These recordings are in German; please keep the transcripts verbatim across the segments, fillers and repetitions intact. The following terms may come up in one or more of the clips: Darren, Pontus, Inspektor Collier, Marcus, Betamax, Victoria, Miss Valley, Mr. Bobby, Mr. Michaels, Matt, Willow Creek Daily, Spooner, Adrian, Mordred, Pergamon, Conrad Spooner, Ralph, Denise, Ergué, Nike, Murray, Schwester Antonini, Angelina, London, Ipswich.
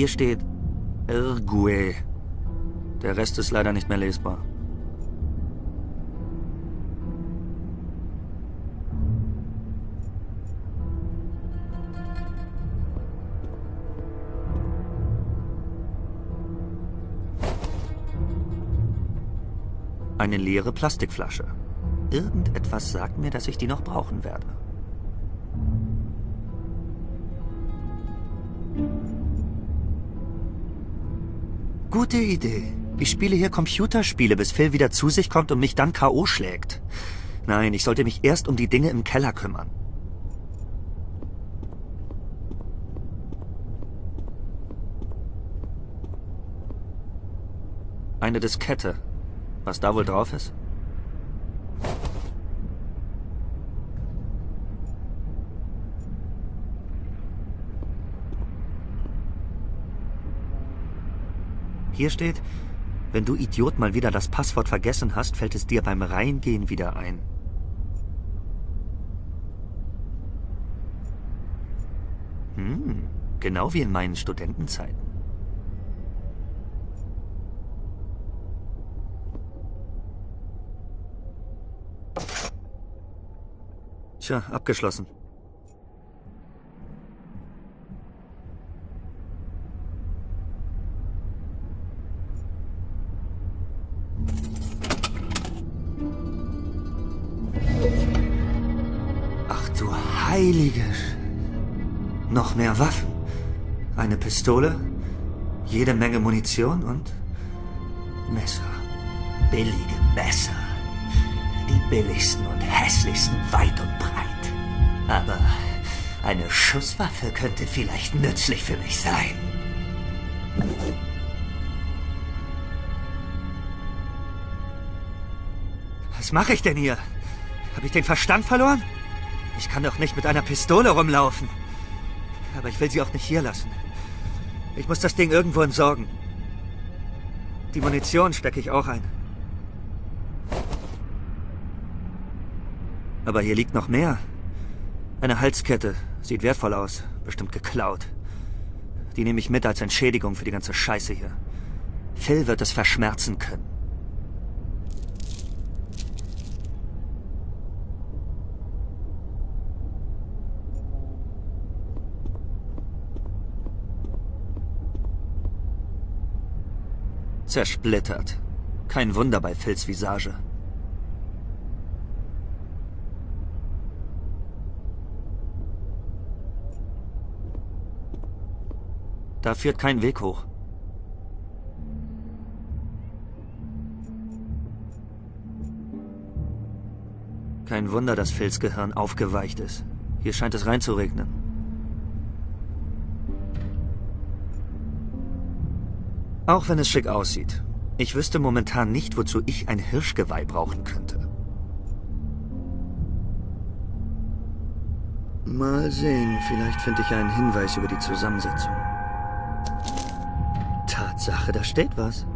Hier steht Ergué. Der Rest ist leider nicht mehr lesbar. Eine leere Plastikflasche. Irgendetwas sagt mir, dass ich die noch brauchen werde. Gute Idee. Ich spiele hier Computerspiele, bis Phil wieder zu sich kommt und mich dann K O schlägt. Nein, ich sollte mich erst um die Dinge im Keller kümmern. Eine Diskette. Was da wohl drauf ist? Hier steht, wenn du Idiot mal wieder das Passwort vergessen hast, fällt es dir beim Reingehen wieder ein. Hm, genau wie in meinen Studentenzeiten. Tja, abgeschlossen. Heilige! Noch mehr Waffen, eine Pistole, jede Menge Munition und Messer. Billige Messer. Die billigsten und hässlichsten weit und breit. Aber eine Schusswaffe könnte vielleicht nützlich für mich sein. Was mache ich denn hier? Habe ich den Verstand verloren? Ich kann doch nicht mit einer Pistole rumlaufen. Aber ich will sie auch nicht hier lassen. Ich muss das Ding irgendwo entsorgen. Die Munition stecke ich auch ein. Aber hier liegt noch mehr. Eine Halskette. Sieht wertvoll aus. Bestimmt geklaut. Die nehme ich mit als Entschädigung für die ganze Scheiße hier. Phil wird es verschmerzen können. Zersplittert. Kein Wunder bei Phils Visage. Da führt kein Weg hoch. Kein Wunder, dass Phils Gehirn aufgeweicht ist. Hier scheint es reinzuregnen. Auch wenn es schick aussieht. Ich wüsste momentan nicht, wozu ich ein Hirschgeweih brauchen könnte. Mal sehen, vielleicht finde ich einen Hinweis über die Zusammensetzung. Tatsache, da steht was.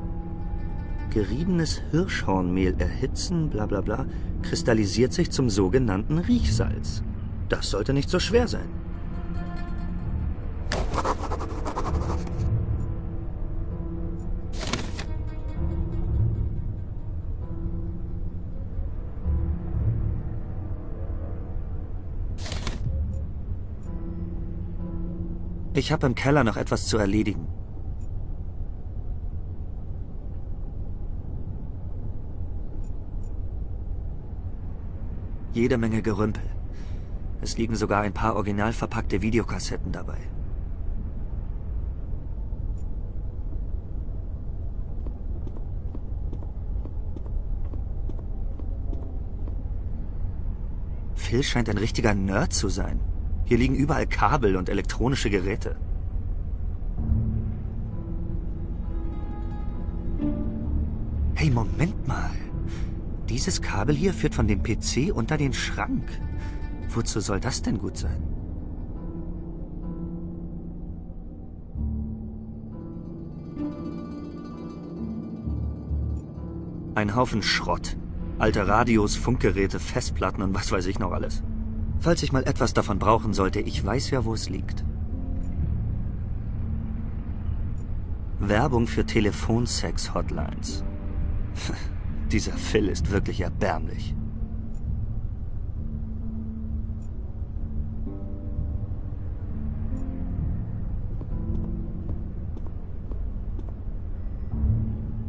Geriebenes Hirschhornmehl erhitzen, bla bla bla, kristallisiert sich zum sogenannten Riechsalz. Das sollte nicht so schwer sein. Ich habe im Keller noch etwas zu erledigen. Jede Menge Gerümpel. Es liegen sogar ein paar original verpackte Videokassetten dabei. Phil scheint ein richtiger Nerd zu sein. Hier liegen überall Kabel und elektronische Geräte. Hey, Moment mal. Dieses Kabel hier führt von dem P C unter den Schrank. Wozu soll das denn gut sein? Ein Haufen Schrott. Alte Radios, Funkgeräte, Festplatten und was weiß ich noch alles. Falls ich mal etwas davon brauchen sollte, ich weiß ja, wo es liegt. Werbung für Telefonsex-Hotlines. Dieser Phil ist wirklich erbärmlich.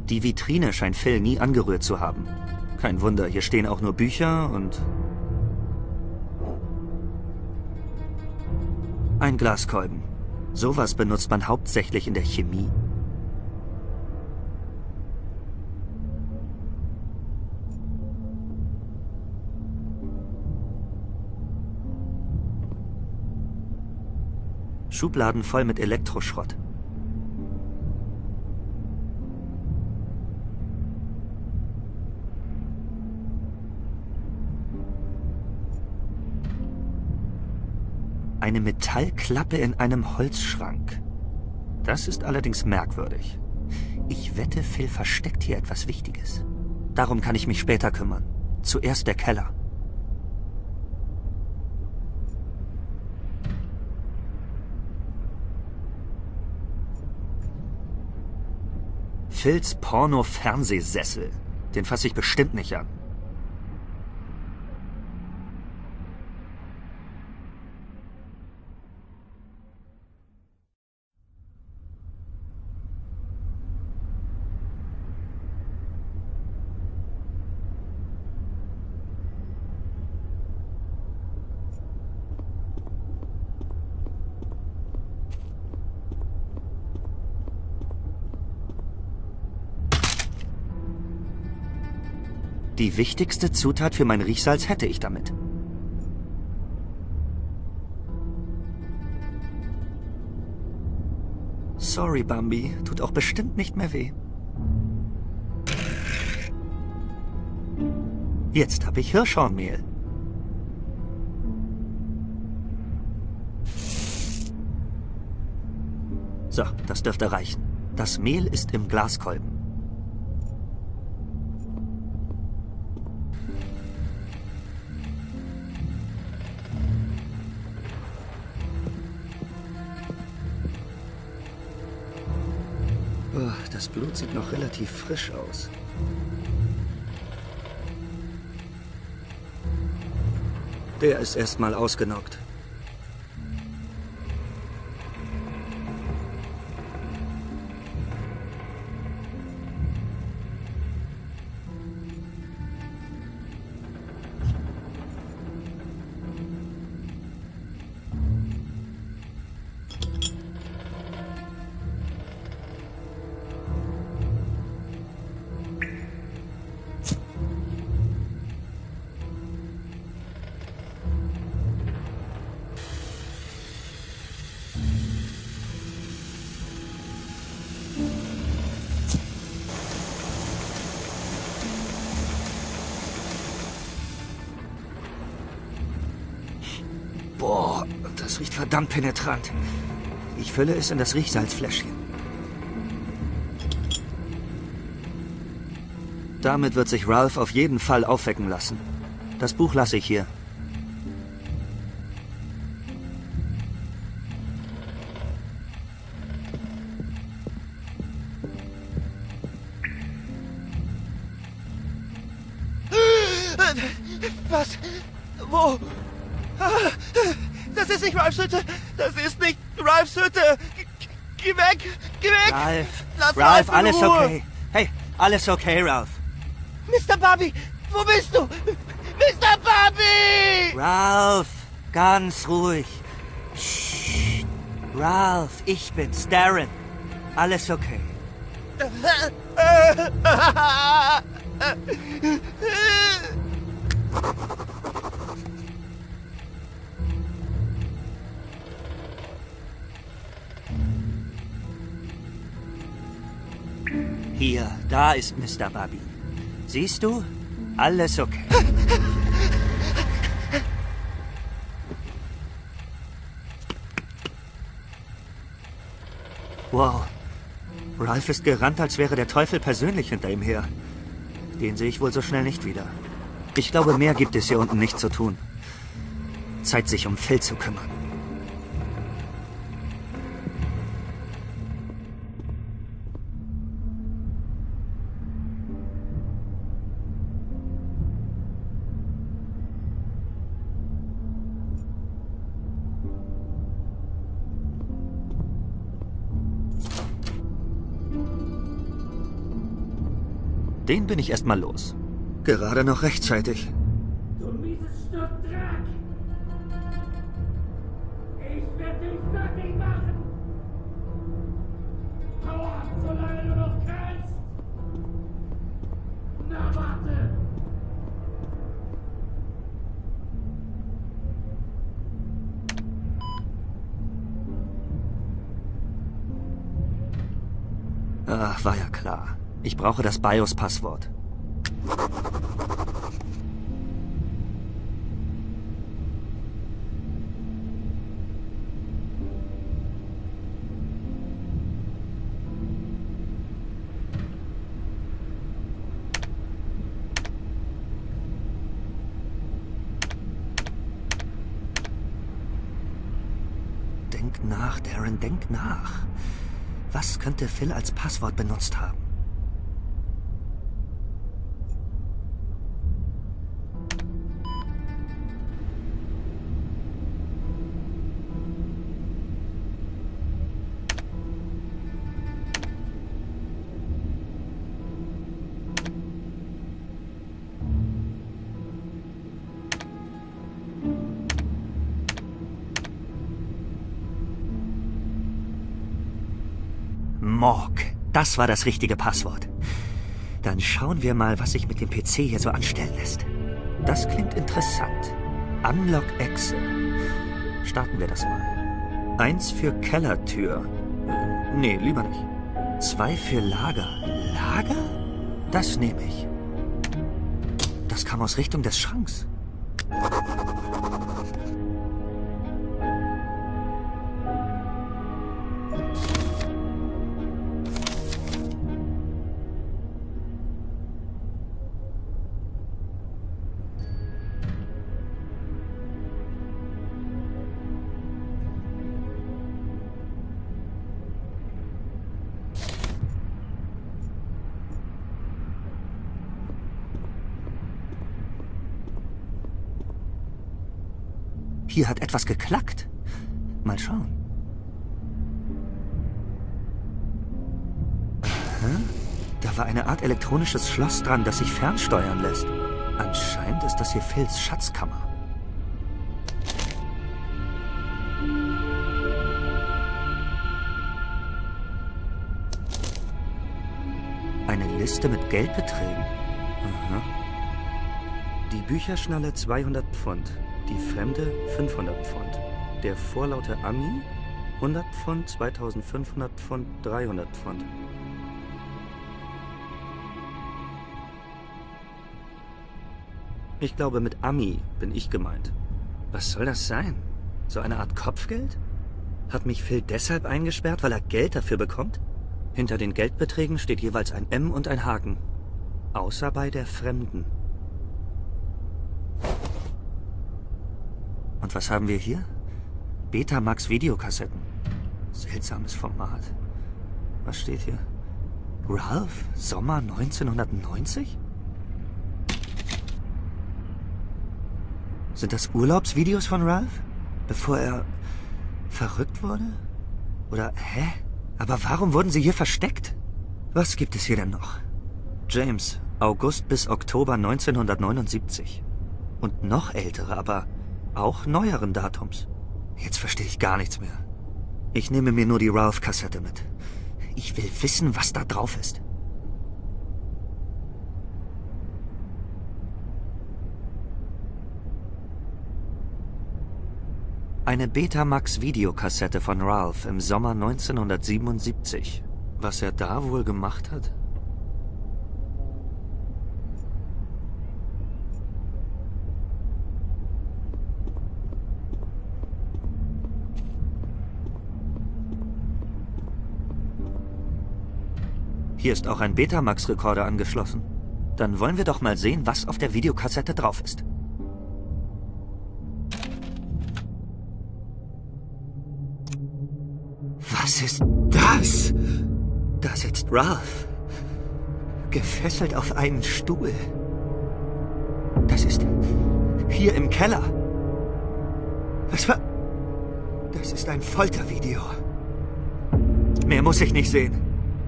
Die Vitrine scheint Phil nie angerührt zu haben. Kein Wunder, hier stehen auch nur Bücher und... ein Glaskolben. Sowas benutzt man hauptsächlich in der Chemie. Schubladen voll mit Elektroschrott. Eine Metallklappe in einem Holzschrank. Das ist allerdings merkwürdig. Ich wette, Phil versteckt hier etwas Wichtiges. Darum kann ich mich später kümmern. Zuerst der Keller. Phils Porno-Fernsehsessel. Den fasse ich bestimmt nicht an. Die wichtigste Zutat für mein Riechsalz hätte ich damit. Sorry, Bambi. Tut auch bestimmt nicht mehr weh. Jetzt habe ich Hirschhornmehl. So, das dürfte reichen. Das Mehl ist im Glaskolben. Das Blut sieht noch relativ frisch aus. Der ist erstmal ausgenockt. Verdammt penetrant. Ich fülle es in das Riechsalzfläschchen. Damit wird sich Ralph auf jeden Fall aufwecken lassen. Das Buch lasse ich hier. Was? Wo? Das ist nicht Ralphs Hütte! Das ist nicht Ralphs Hütte! Geh weg! Geh weg! Ralph! Lass Ralph, alles okay! Hey, alles okay, Ralph! Mister Bobby! Wo bist du? Mister Bobby! Ralph! Ganz ruhig! Psst. Ralph, ich bin's, Darren! Alles okay! Hier, da ist Mister Bobby. Siehst du? Alles okay. Wow. Ralph ist gerannt, als wäre der Teufel persönlich hinter ihm her. Den sehe ich wohl so schnell nicht wieder. Ich glaube, mehr gibt es hier unten nicht zu tun. Zeit, sich um Phil zu kümmern. Den bin ich erst mal los. Gerade noch rechtzeitig. Du mieses Stück Dreck! Ich werde dich fertig machen! Hau ab, solange du noch kannst! Na, warte! Ach, war ja klar. Ich brauche das BIOS-Passwort. Denk nach, Darren, denk nach. Was könnte Phil als Passwort benutzt haben? Das war das richtige Passwort. Dann schauen wir mal, was sich mit dem P C hier so anstellen lässt. Das klingt interessant. Unlock Exe. Starten wir das mal. Eins für Kellertür. Nee, lieber nicht. Zwei für Lager. Lager? Das nehme ich. Das kam aus Richtung des Schranks. Hier hat etwas geklackt. Mal schauen. Aha. Da war eine Art elektronisches Schloss dran, das sich fernsteuern lässt. Anscheinend ist das hier Phils Schatzkammer. Eine Liste mit Geldbeträgen. Aha. Die Bücherschnalle zweihundert Pfund. Die Fremde fünfhundert Pfund, der vorlaute Ami hundert Pfund, zweitausendfünfhundert Pfund, dreihundert Pfund. Ich glaube, mit Ami bin ich gemeint. Was soll das sein? So eine Art Kopfgeld? Hat mich Phil deshalb eingesperrt, weil er Geld dafür bekommt? Hinter den Geldbeträgen steht jeweils ein M und ein Haken. Außer bei der Fremden. Und was haben wir hier? Betamax-Videokassetten. Seltsames Format. Was steht hier? Ralph, Sommer neunzehnhundertneunzig? Sind das Urlaubsvideos von Ralph? Bevor er verrückt wurde? Oder, hä? Aber warum wurden sie hier versteckt? Was gibt es hier denn noch? James, August bis Oktober neunzehnhundertneunundsiebzig. Und noch ältere, aber... auch neueren Datums. Jetzt verstehe ich gar nichts mehr. Ich nehme mir nur die Ralph-Kassette mit. Ich will wissen, was da drauf ist. Eine Betamax-Videokassette von Ralph im Sommer neunzehnhundertsiebenundsiebzig. Was er da wohl gemacht hat? Hier ist auch ein Betamax-Rekorder angeschlossen. Dann wollen wir doch mal sehen, was auf der Videokassette drauf ist. Was ist das? Da sitzt Ralph. Gefesselt auf einen Stuhl. Das ist hier im Keller. Was war... Das ist ein Foltervideo. Mehr muss ich nicht sehen.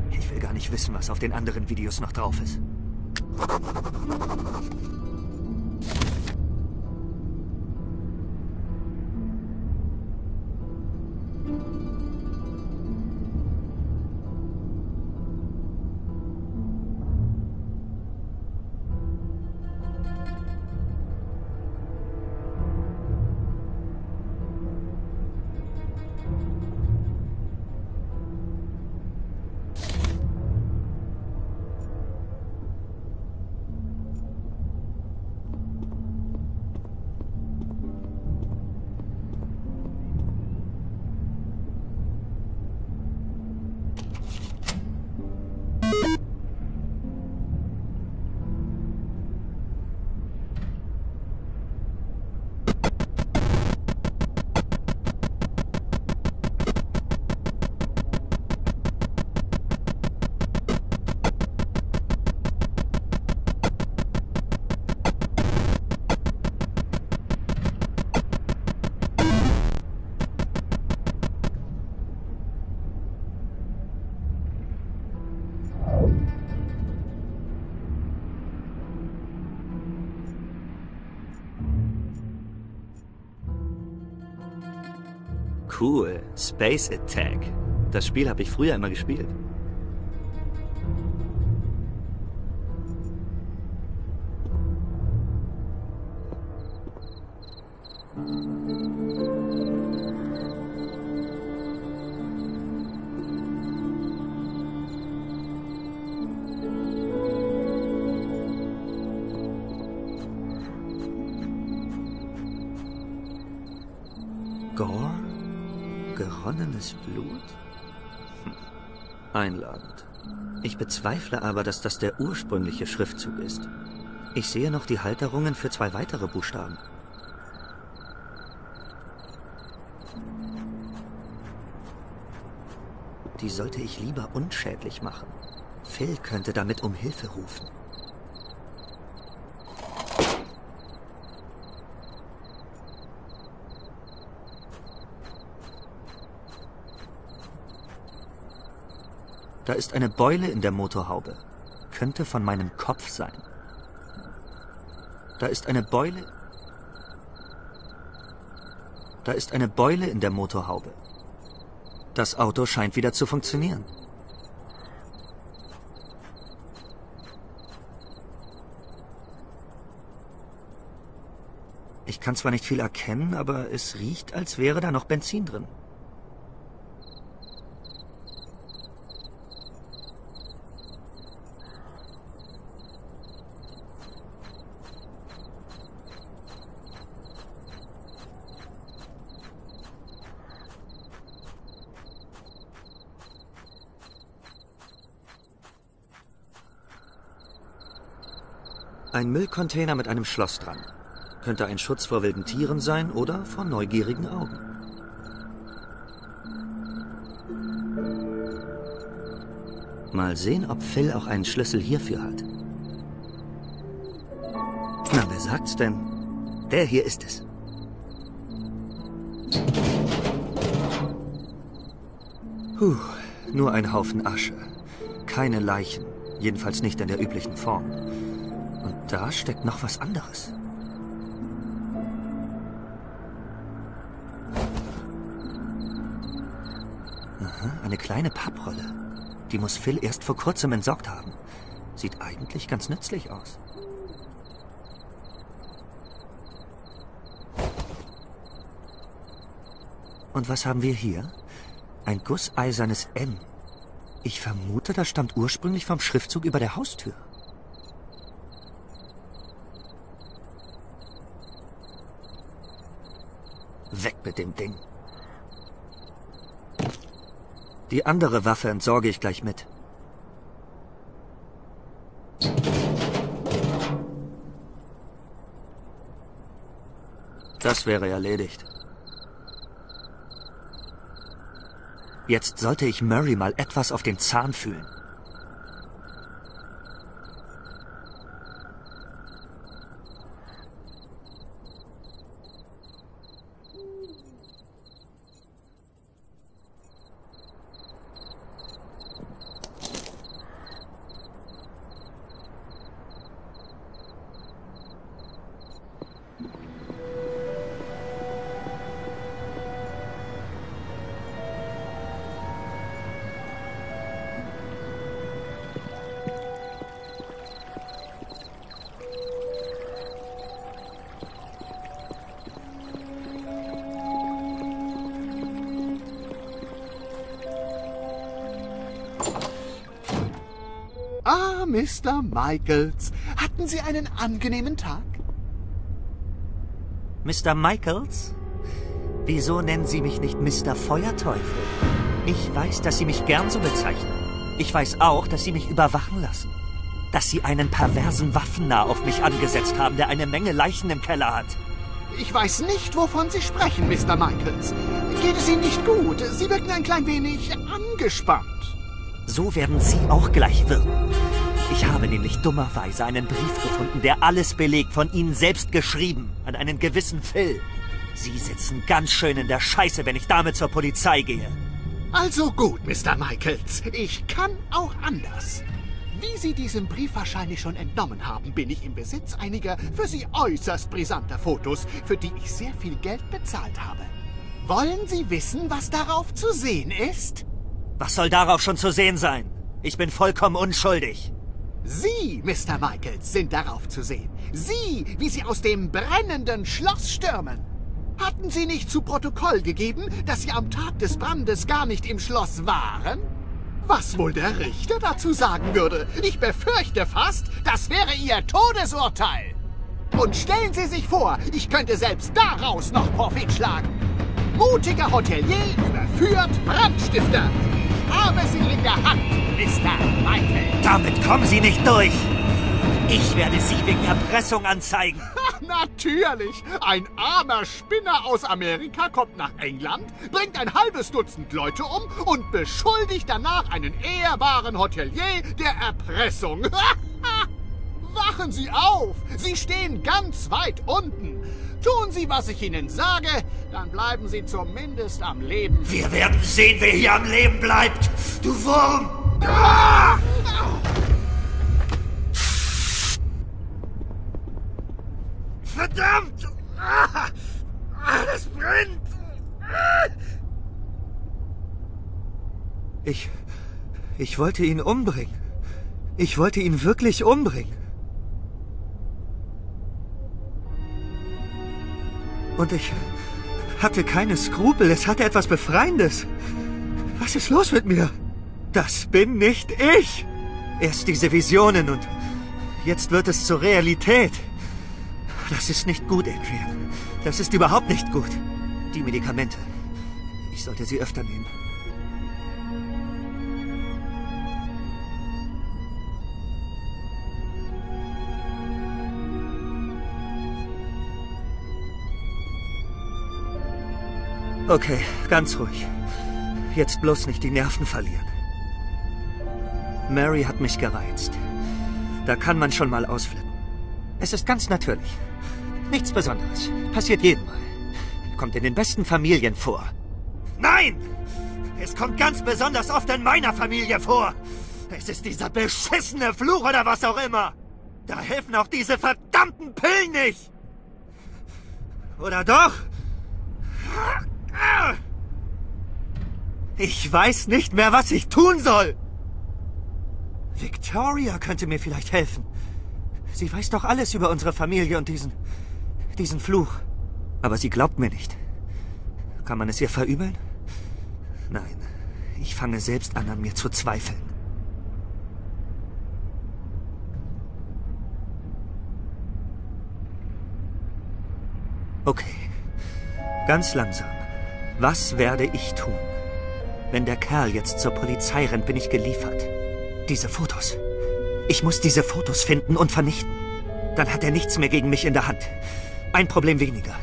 Ich will gar nicht wissen, was auf den anderen Videos noch drauf ist. Cool, Space Attack. Das Spiel habe ich früher immer gespielt. Einladend. Ich bezweifle aber, dass das der ursprüngliche Schriftzug ist. Ich sehe noch die Halterungen für zwei weitere Buchstaben. Die sollte ich lieber unschädlich machen. Phil könnte damit um Hilfe rufen. Da ist eine Beule in der Motorhaube. Könnte von meinem Kopf sein. Da ist eine Beule. Da ist eine Beule in der Motorhaube. Das Auto scheint wieder zu funktionieren. Ich kann zwar nicht viel erkennen, aber es riecht, als wäre da noch Benzin drin. Ein Müllcontainer mit einem Schloss dran. Könnte ein Schutz vor wilden Tieren sein oder vor neugierigen Augen. Mal sehen, ob Phil auch einen Schlüssel hierfür hat. Na, wer sagt's denn? Der hier ist es. Puh, nur ein Haufen Asche. Keine Leichen. Jedenfalls nicht in der üblichen Form. Da steckt noch was anderes. Aha, eine kleine Papprolle. Die muss Phil erst vor kurzem entsorgt haben. Sieht eigentlich ganz nützlich aus. Und was haben wir hier? Ein gusseisernes M. Ich vermute, das stammt ursprünglich vom Schriftzug über der Haustür. Weg mit dem Ding. Die andere Waffe entsorge ich gleich mit. Das wäre erledigt. Jetzt sollte ich Murray mal etwas auf den Zahn fühlen. Mister Michaels, hatten Sie einen angenehmen Tag? Mister Michaels? Wieso nennen Sie mich nicht Mister Feuerteufel? Ich weiß, dass Sie mich gern so bezeichnen. Ich weiß auch, dass Sie mich überwachen lassen. Dass Sie einen perversen Waffennah auf mich angesetzt haben, der eine Menge Leichen im Keller hat. Ich weiß nicht, wovon Sie sprechen, Mister Michaels. Geht es Ihnen nicht gut? Sie wirken ein klein wenig angespannt. So werden Sie auch gleich wirken. Ich habe nämlich dummerweise einen Brief gefunden, der alles belegt, von Ihnen selbst geschrieben, an einen gewissen Phil. Sie sitzen ganz schön in der Scheiße, wenn ich damit zur Polizei gehe. Also gut, Mister Michaels, ich kann auch anders. Wie Sie diesen Brief wahrscheinlich schon entnommen haben, bin ich im Besitz einiger für Sie äußerst brisanter Fotos, für die ich sehr viel Geld bezahlt habe. Wollen Sie wissen, was darauf zu sehen ist? Was soll darauf schon zu sehen sein? Ich bin vollkommen unschuldig. Sie, Mister Michaels, sind darauf zu sehen. Sie, wie Sie aus dem brennenden Schloss stürmen. Hatten Sie nicht zu Protokoll gegeben, dass Sie am Tag des Brandes gar nicht im Schloss waren? Was wohl der Richter dazu sagen würde? Ich befürchte fast, das wäre Ihr Todesurteil. Und stellen Sie sich vor, ich könnte selbst daraus noch Profit schlagen. Mutiger Hotelier überführt Brandstifter. Ich habe Sie in der Hand, Mister Michael. Damit kommen Sie nicht durch. Ich werde Sie wegen Erpressung anzeigen. Natürlich! Ein armer Spinner aus Amerika kommt nach England, bringt ein halbes Dutzend Leute um und beschuldigt danach einen ehrbaren Hotelier der Erpressung. Wachen Sie auf! Sie stehen ganz weit unten. Tun Sie, was ich Ihnen sage, dann bleiben Sie zumindest am Leben. Wir werden sehen, wer hier am Leben bleibt, du Wurm! Ah! Verdammt! Ah, das brennt! Ah. Ich... Ich wollte ihn umbringen. Ich wollte ihn wirklich umbringen. Und ich hatte keine Skrupel. Es hatte etwas Befreiendes. Was ist los mit mir? Das bin nicht ich! Erst diese Visionen und jetzt wird es zur Realität. Das ist nicht gut, Adrian. Das ist überhaupt nicht gut. Die Medikamente. Ich sollte sie öfter nehmen. Okay, ganz ruhig. Jetzt bloß nicht die Nerven verlieren. Mary hat mich gereizt. Da kann man schon mal ausflippen. Es ist ganz natürlich. Nichts Besonderes. Passiert jedem mal. Kommt in den besten Familien vor. Nein! Es kommt ganz besonders oft in meiner Familie vor. Es ist dieser beschissene Fluch oder was auch immer. Da helfen auch diese verdammten Pillen nicht. Oder doch? Ich weiß nicht mehr, was ich tun soll. Victoria könnte mir vielleicht helfen. Sie weiß doch alles über unsere Familie und diesen... diesen Fluch. Aber sie glaubt mir nicht. Kann man es ihr verübeln? Nein, ich fange selbst an, an mir zu zweifeln. Okay, ganz langsam. Was werde ich tun? Wenn der Kerl jetzt zur Polizei rennt, bin ich geliefert. Diese Fotos. Ich muss diese Fotos finden und vernichten. Dann hat er nichts mehr gegen mich in der Hand. Ein Problem weniger.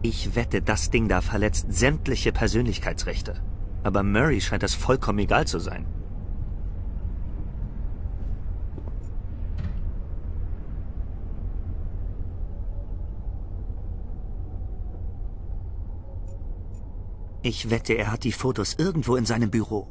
Ich wette, das Ding da verletzt sämtliche Persönlichkeitsrechte. Aber Murray scheint das vollkommen egal zu sein. Ich wette, er hat die Fotos irgendwo in seinem Büro.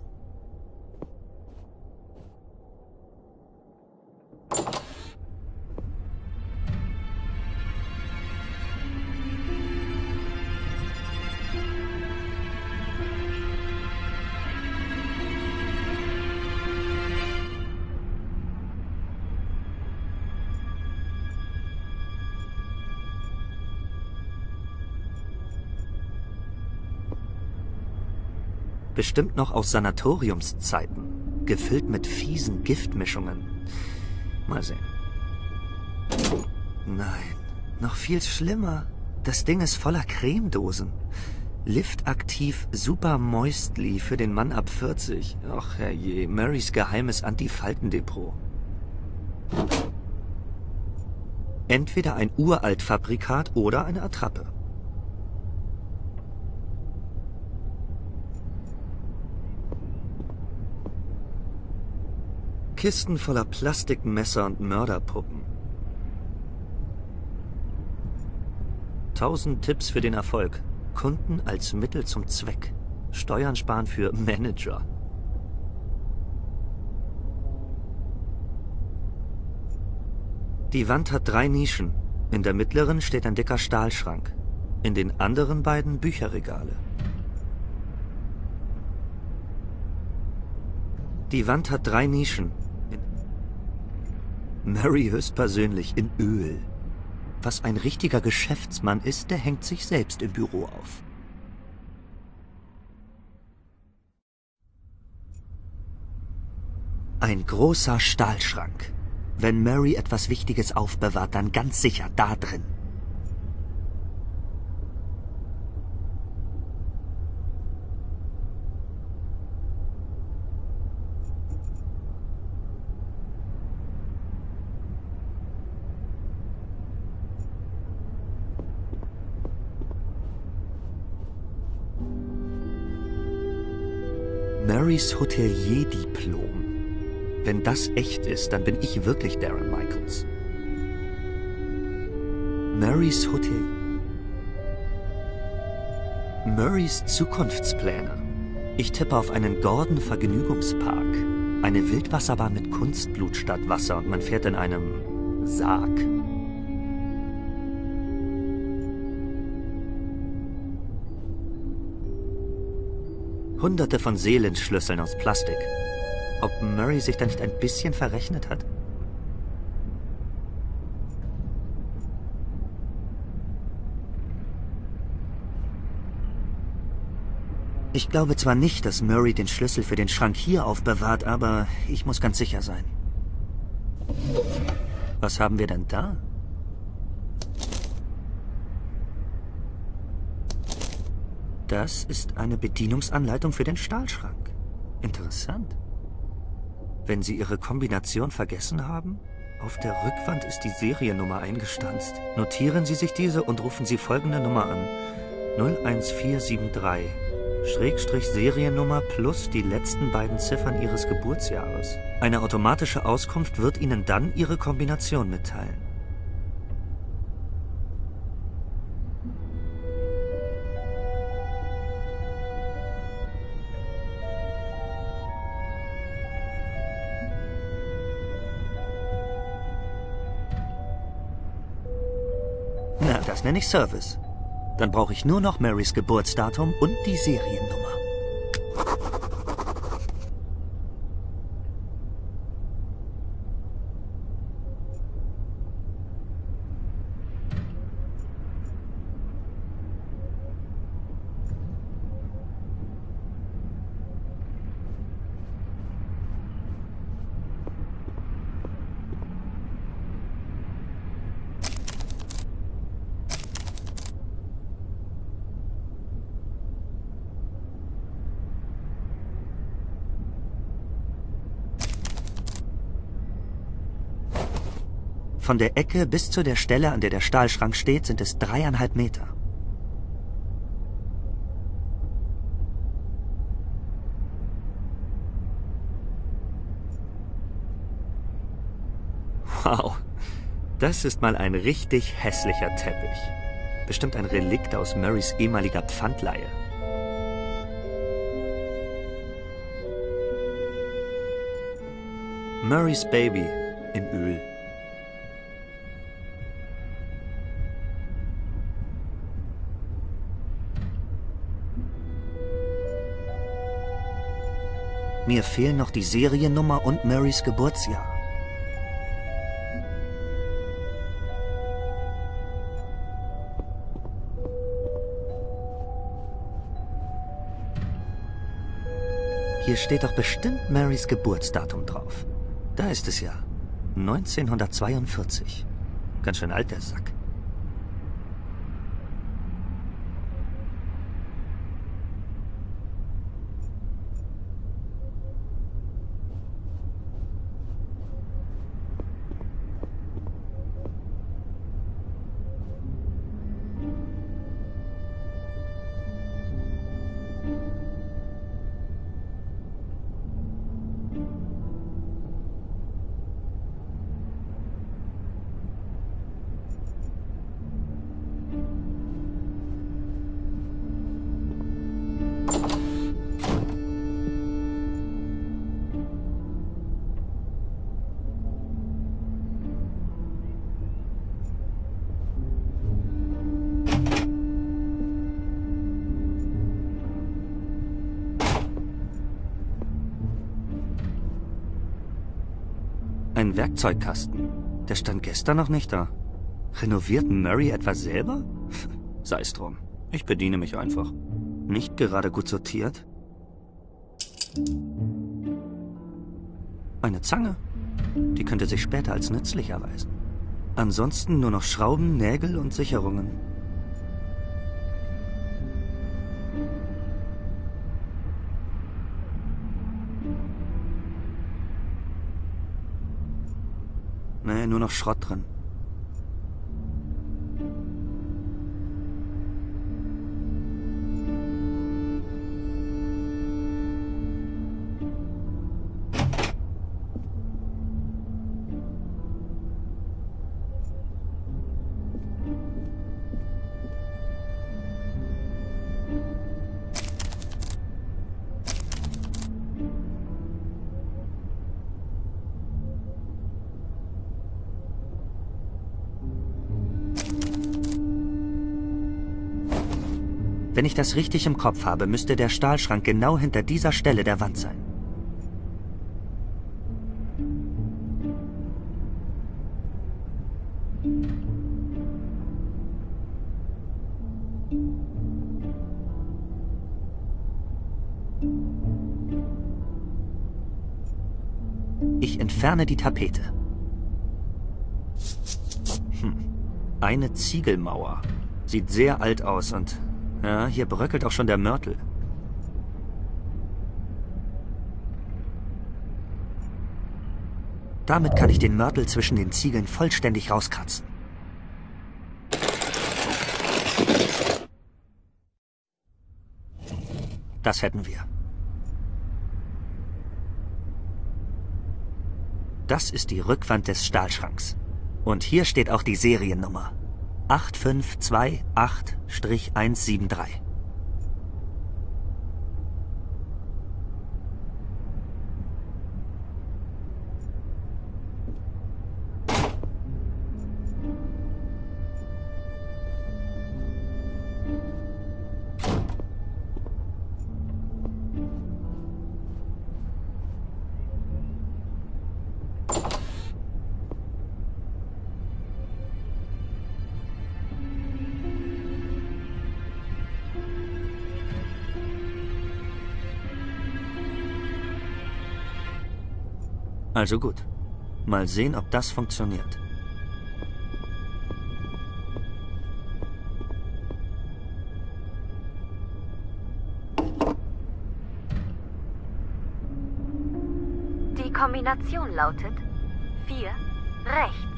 Bestimmt noch aus Sanatoriumszeiten. Gefüllt mit fiesen Giftmischungen. Mal sehen. Nein, noch viel schlimmer. Das Ding ist voller Cremedosen. Liftaktiv Super Moistly für den Mann ab vierzig. Ach herrje, Murrays geheimes Antifaltendepot. Entweder ein Uraltfabrikat oder eine Attrappe. Kisten voller Plastikmesser und Mörderpuppen. tausend Tipps für den Erfolg. Kunden als Mittel zum Zweck. Steuern sparen für Manager. Die Wand hat drei Nischen. In der mittleren steht ein dicker Stahlschrank. In den anderen beiden Bücherregale. Die Wand hat drei Nischen. Murray höchstpersönlich in Öl. Was ein richtiger Geschäftsmann ist, der hängt sich selbst im Büro auf. Ein großer Stahlschrank. Wenn Murray etwas Wichtiges aufbewahrt, dann ganz sicher da drin. Murrays Hotelier-Diplom. Wenn das echt ist, dann bin ich wirklich Darren Michaels. Murrays Hotel... Murrays Zukunftspläne. Ich tippe auf einen Gordon-Vergnügungspark. Eine Wildwasserbar mit Kunstblut statt Wasser und man fährt in einem... Sarg. Hunderte von Seelenschlüsseln aus Plastik. Ob Murray sich da nicht ein bisschen verrechnet hat? Ich glaube zwar nicht, dass Murray den Schlüssel für den Schrank hier aufbewahrt, aber ich muss ganz sicher sein. Was haben wir denn da? Das ist eine Bedienungsanleitung für den Stahlschrank. Interessant. Wenn Sie Ihre Kombination vergessen haben, auf der Rückwand ist die Seriennummer eingestanzt. Notieren Sie sich diese und rufen Sie folgende Nummer an. null eins vier sieben drei, Schrägstrich Seriennummer plus die letzten beiden Ziffern Ihres Geburtsjahres. Eine automatische Auskunft wird Ihnen dann Ihre Kombination mitteilen. Das nenne ich Service. Dann brauche ich nur noch Murrays Geburtsdatum und die Seriennummer. Von der Ecke bis zu der Stelle, an der der Stahlschrank steht, sind es dreieinhalb Meter. Wow, das ist mal ein richtig hässlicher Teppich. Bestimmt ein Relikt aus Murrays ehemaliger Pfandleihe. Murrays Baby in Öl. Mir fehlen noch die Seriennummer und Murrays Geburtsjahr. Hier steht doch bestimmt Marys Geburtsdatum drauf. Da ist es ja. neunzehnhundertzweiundvierzig. Ganz schön alt, der Sack. Ein Werkzeugkasten. Der stand gestern noch nicht da. Renoviert Murray etwa selber? Sei's drum. Ich bediene mich einfach. Nicht gerade gut sortiert. Eine Zange. Die könnte sich später als nützlich erweisen. Ansonsten nur noch Schrauben, Nägel und Sicherungen. Nee, nur noch Schrott drin. Wenn ich das richtig im Kopf habe, müsste der Stahlschrank genau hinter dieser Stelle der Wand sein. Ich entferne die Tapete. Hm. Eine Ziegelmauer. Sieht sehr alt aus und... Ja, hier bröckelt auch schon der Mörtel. Damit kann ich den Mörtel zwischen den Ziegeln vollständig rauskratzen. Das hätten wir. Das ist die Rückwand des Stahlschranks. Und hier steht auch die Seriennummer. acht fünf zwei acht eins sieben drei. Also gut. Mal sehen, ob das funktioniert. Die Kombination lautet vier rechts,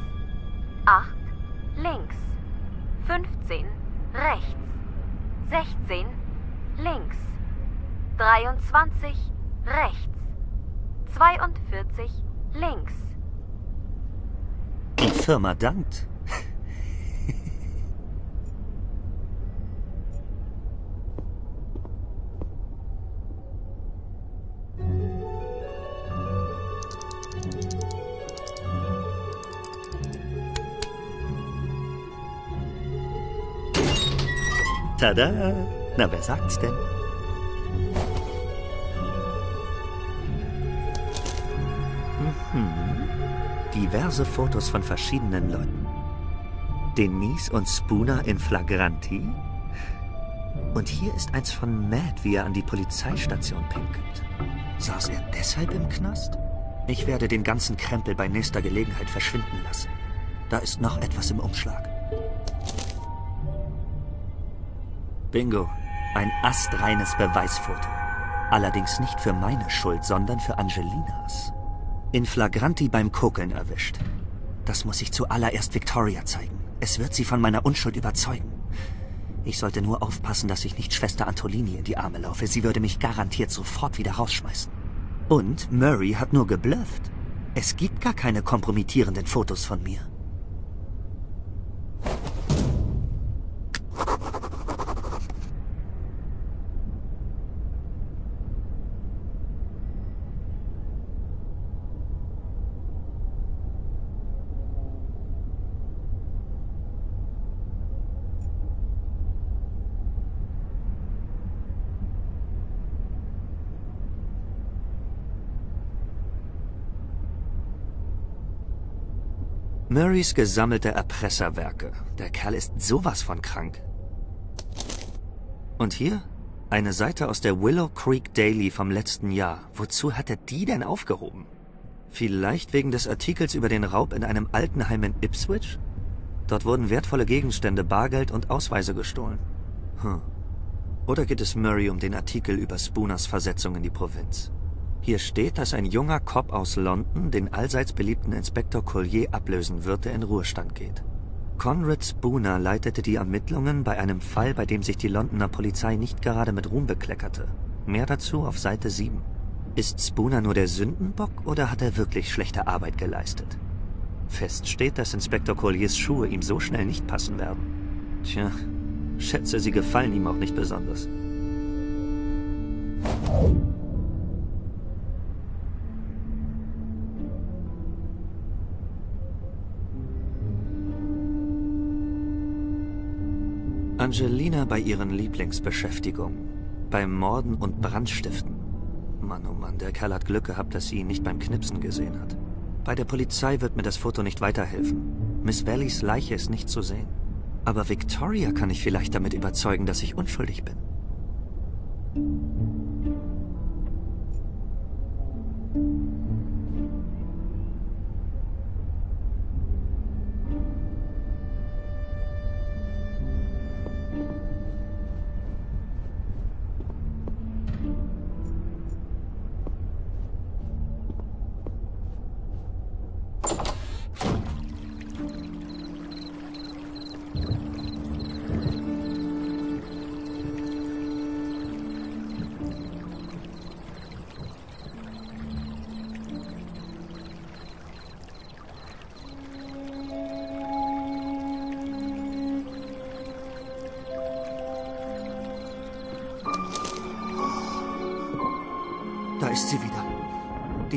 acht links, fünfzehn rechts, sechzehn links, dreiundzwanzig rechts, zweiundvierzig links. Die Firma dankt. Tada! Na, wer sagt's denn? Diverse Fotos von verschiedenen Leuten. Denise und Spooner in Flagranti. Und hier ist eins von Matt, wie er an die Polizeistation pinkelt. Saß er deshalb im Knast? Ich werde den ganzen Krempel bei nächster Gelegenheit verschwinden lassen. Da ist noch etwas im Umschlag. Bingo. Ein astreines Beweisfoto. Allerdings nicht für meine Schuld, sondern für Angelinas. In flagranti beim Kokeln erwischt. Das muss ich zuallererst Victoria zeigen. Es wird sie von meiner Unschuld überzeugen. Ich sollte nur aufpassen, dass ich nicht Schwester Antonini in die Arme laufe. Sie würde mich garantiert sofort wieder rausschmeißen. Und Murray hat nur geblufft. Es gibt gar keine kompromittierenden Fotos von mir. Murrays gesammelte Erpresserwerke. Der Kerl ist sowas von krank. Und hier? Eine Seite aus der Willow Creek Daily vom letzten Jahr. Wozu hat er die denn aufgehoben? Vielleicht wegen des Artikels über den Raub in einem Altenheim in Ipswich? Dort wurden wertvolle Gegenstände, Bargeld und Ausweise gestohlen. Hm. Oder geht es Murray um den Artikel über Spooners Versetzung in die Provinz? Hier steht, dass ein junger Cop aus London den allseits beliebten Inspektor Collier ablösen wird, der in Ruhestand geht. Conrad Spooner leitete die Ermittlungen bei einem Fall, bei dem sich die Londoner Polizei nicht gerade mit Ruhm bekleckerte. Mehr dazu auf Seite sieben. Ist Spooner nur der Sündenbock oder hat er wirklich schlechte Arbeit geleistet? Fest steht, dass Inspektor Colliers Schuhe ihm so schnell nicht passen werden. Tja, schätze, sie gefallen ihm auch nicht besonders. Angelina bei ihren Lieblingsbeschäftigungen, beim Morden und Brandstiften. Mann, oh Mann, der Kerl hat Glück gehabt, dass sie ihn nicht beim Knipsen gesehen hat. Bei der Polizei wird mir das Foto nicht weiterhelfen. Miss Valleys Leiche ist nicht zu sehen. Aber Victoria kann ich vielleicht damit überzeugen, dass ich unschuldig bin.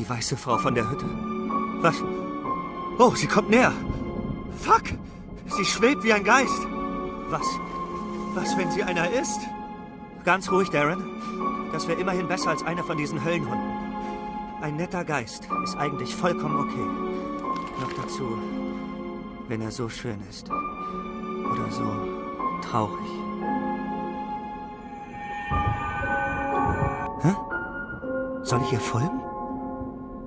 Weiße Frau von der Hütte. Was? Oh, sie kommt näher. Fuck! Sie schwebt wie ein Geist. Was? Was, wenn sie einer ist? Ganz ruhig, Darren. Das wäre immerhin besser als einer von diesen Höllenhunden. Ein netter Geist ist eigentlich vollkommen okay. Noch dazu, wenn er so schön ist. Oder so traurig. Hä? Soll ich ihr folgen?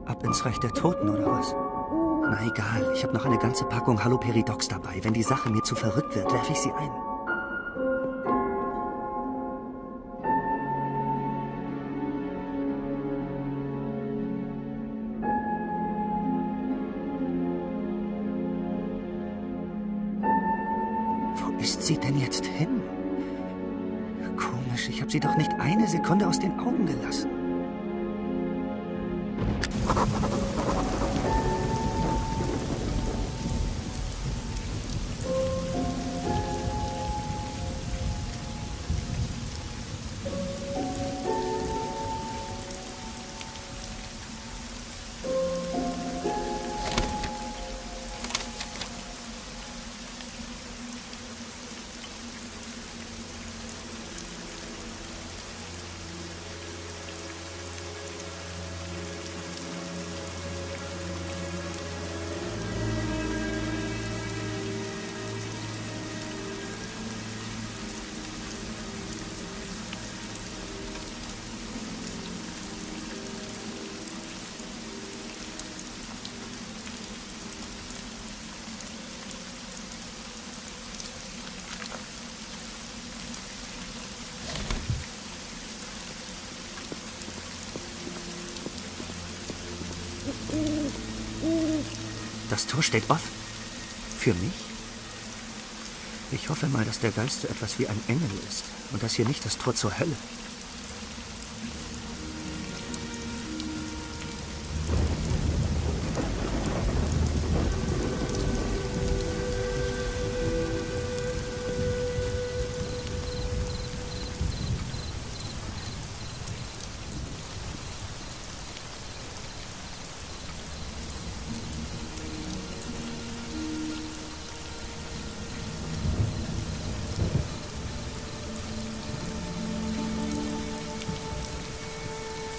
Ab ins Reich der Toten, oder was? Na egal, ich habe noch eine ganze Packung Haloperidox dabei. Wenn die Sache mir zu verrückt wird, werfe ich sie ein. Wo ist sie denn jetzt hin? Komisch, ich habe sie doch nicht eine Sekunde aus den Augen gelassen. Das Tor steht offen. Für mich? Ich hoffe mal, dass der Geist so etwas wie ein Engel ist und dass hier nicht das Tor zur Hölle.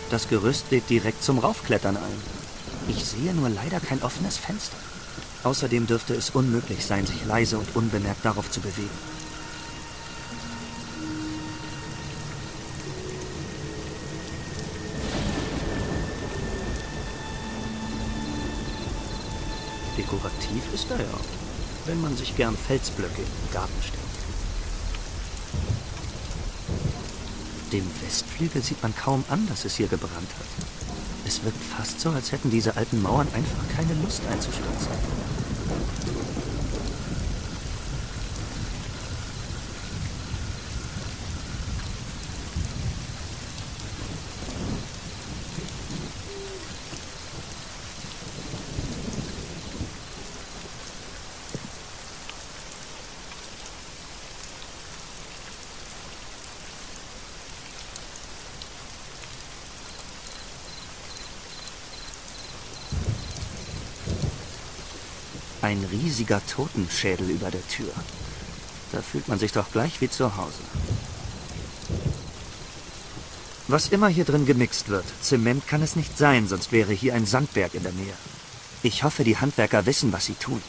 Das Gerüst lädt direkt zum Raufklettern ein. Ich sehe nur leider kein offenes Fenster. Außerdem dürfte es unmöglich sein, sich leise und unbemerkt darauf zu bewegen. Dekorativ ist er ja, wenn man sich gern Felsblöcke im Garten stellt. Dem Westflügel sieht man kaum an, dass es hier gebrannt hat. Es wirkt fast so, als hätten diese alten Mauern einfach keine Lust einzustürzen. Ein riesiger Totenschädel über der Tür. Da fühlt man sich doch gleich wie zu Hause. Was immer hier drin gemixt wird, Zement kann es nicht sein, sonst wäre hier ein Sandberg in der Nähe. Ich hoffe, die Handwerker wissen, was sie tun.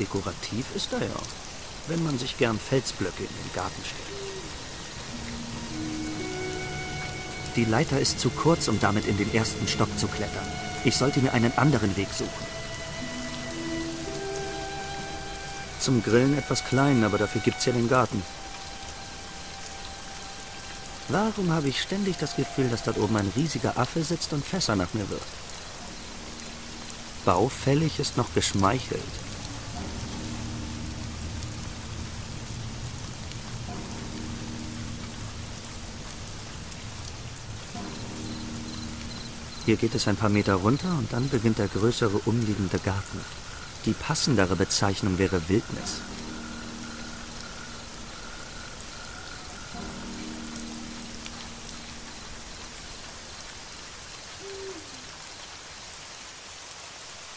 Dekorativ ist er ja, wenn man sich gern Felsblöcke in den Garten stellt. Die Leiter ist zu kurz, um damit in den ersten Stock zu klettern. Ich sollte mir einen anderen Weg suchen. Zum Grillen etwas klein, aber dafür gibt's ja den Garten. Warum habe ich ständig das Gefühl, dass dort oben ein riesiger Affe sitzt und Fässer nach mir wirft? Baufällig ist noch geschmeichelt. Hier geht es ein paar Meter runter und dann beginnt der größere umliegende Garten. Die passendere Bezeichnung wäre Wildnis.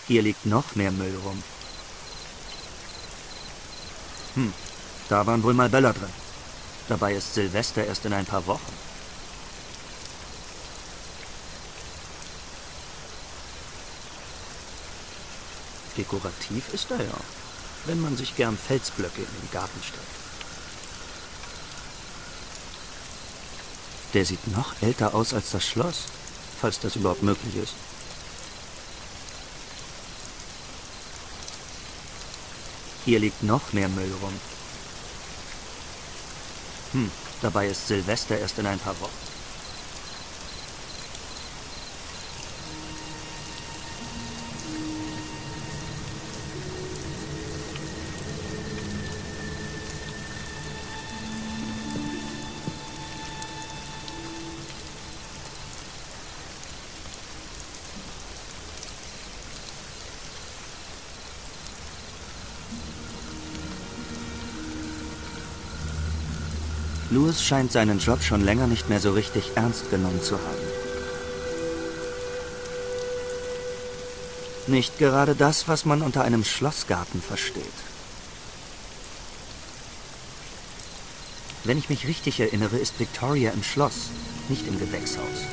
Hier liegt noch mehr Müll rum. Hm, da waren wohl mal Böller drin. Dabei ist Silvester erst in ein paar Wochen. Dekorativ ist er ja, wenn man sich gern Felsblöcke in den Garten stellt. Der sieht noch älter aus als das Schloss, falls das überhaupt möglich ist. Hier liegt noch mehr Müll rum. Hm, dabei ist Silvester erst in ein paar Wochen. Louis scheint seinen Job schon länger nicht mehr so richtig ernst genommen zu haben. Nicht gerade das, was man unter einem Schlossgarten versteht. Wenn ich mich richtig erinnere, ist Victoria im Schloss, nicht im Gewächshaus.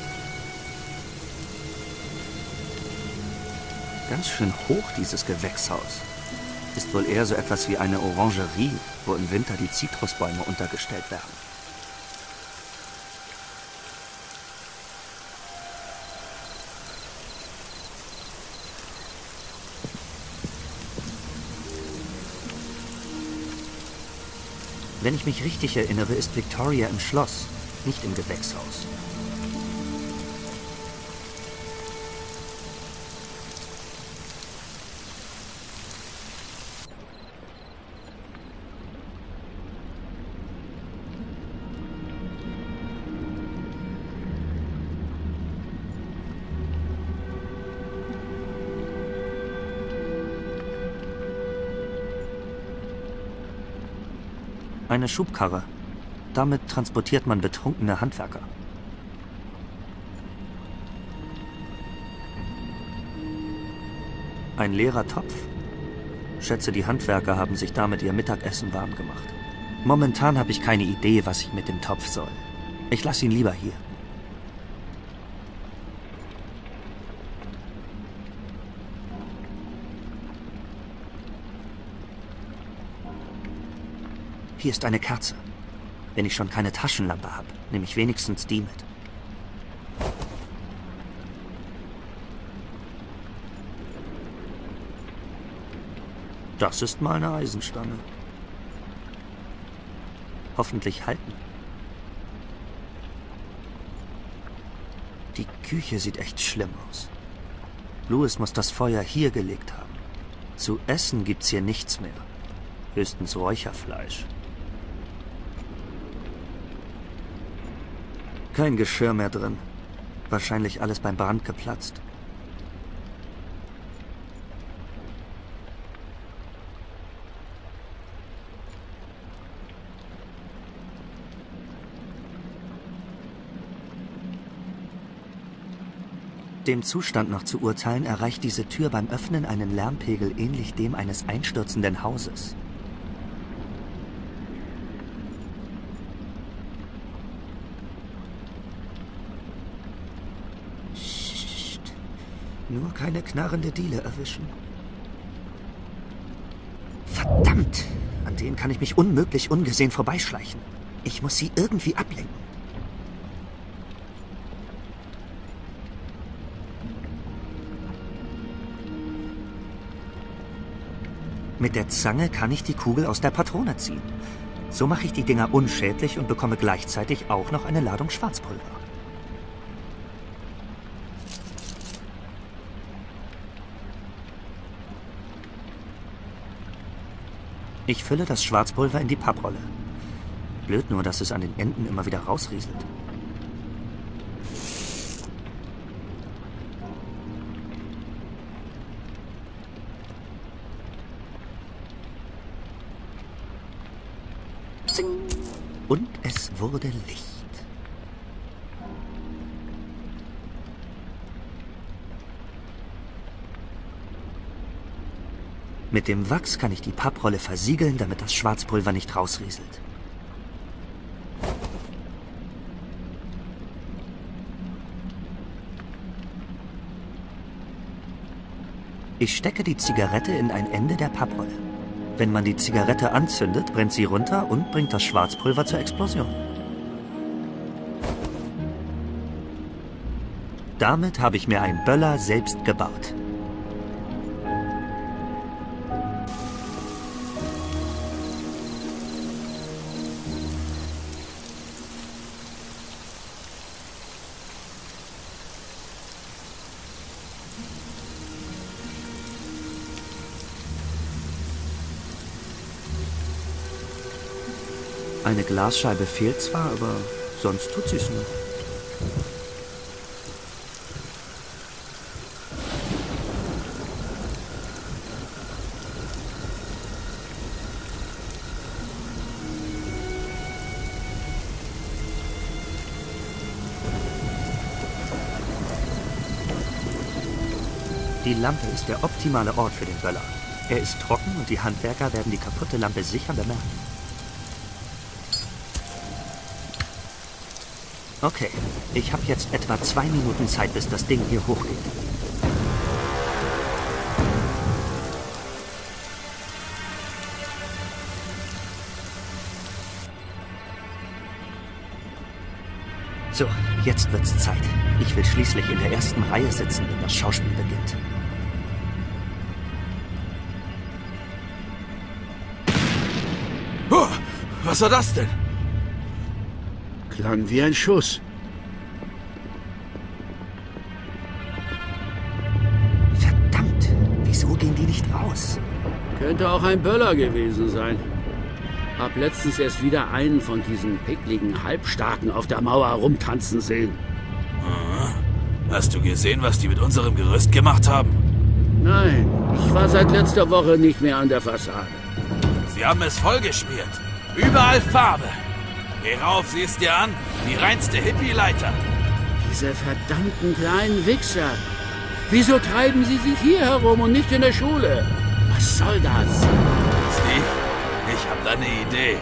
Ganz schön hoch, dieses Gewächshaus. Ist wohl eher so etwas wie eine Orangerie, wo im Winter die Zitrusbäume untergestellt werden. Wenn ich mich richtig erinnere, ist Victoria im Schloss, nicht im Gewächshaus. Eine Schubkarre. Damit transportiert man betrunkene Handwerker. Ein leerer Topf? Schätze, die Handwerker haben sich damit ihr Mittagessen warm gemacht. Momentan habe ich keine Idee, was ich mit dem Topf soll. Ich lasse ihn lieber hier. Hier ist eine Kerze. Wenn ich schon keine Taschenlampe habe, nehme ich wenigstens die mit. Das ist mal eine Eisenstange. Hoffentlich halten. Die Küche sieht echt schlimm aus. Louis muss das Feuer hier gelegt haben. Zu essen gibt's hier nichts mehr. Höchstens Räucherfleisch. Kein Geschirr mehr drin. Wahrscheinlich alles beim Brand geplatzt. Dem Zustand nach zu urteilen, erreicht diese Tür beim Öffnen einen Lärmpegel ähnlich dem eines einstürzenden Hauses. Nur keine knarrende Diele erwischen. Verdammt! An denen kann ich mich unmöglich ungesehen vorbeischleichen. Ich muss sie irgendwie ablenken. Mit der Zange kann ich die Kugel aus der Patrone ziehen. So mache ich die Dinger unschädlich und bekomme gleichzeitig auch noch eine Ladung Schwarzpulver. Ich fülle das Schwarzpulver in die Papprolle. Blöd nur, dass es an den Enden immer wieder rausrieselt. Und es wurde Licht. Mit dem Wachs kann ich die Papprolle versiegeln, damit das Schwarzpulver nicht rausrieselt. Ich stecke die Zigarette in ein Ende der Papprolle. Wenn man die Zigarette anzündet, brennt sie runter und bringt das Schwarzpulver zur Explosion. Damit habe ich mir einen Böller selbst gebaut. Eine Glasscheibe fehlt zwar, aber sonst tut sie es nicht. Die Lampe ist der optimale Ort für den Böller. Er ist trocken und die Handwerker werden die kaputte Lampe sicher bemerken. Okay, ich habe jetzt etwa zwei Minuten Zeit, bis das Ding hier hochgeht. So, jetzt wird's Zeit. Ich will schließlich in der ersten Reihe sitzen, wenn das Schauspiel beginnt. Oh, was war das denn? Klang wie ein Schuss. Verdammt, wieso gehen die nicht raus? Könnte auch ein Böller gewesen sein. Hab letztens erst wieder einen von diesen pickligen Halbstarken auf der Mauer rumtanzen sehen. Hast du gesehen, was die mit unserem Gerüst gemacht haben? Nein, ich war seit letzter Woche nicht mehr an der Fassade. Sie haben es vollgeschmiert. Überall Farbe. Geh rauf, sieh's dir an. Die reinste Hippie-Leiter. Diese verdammten kleinen Wichser. Wieso treiben sie sich hier herum und nicht in der Schule? Was soll das? Steve? Ich habe da eine Idee.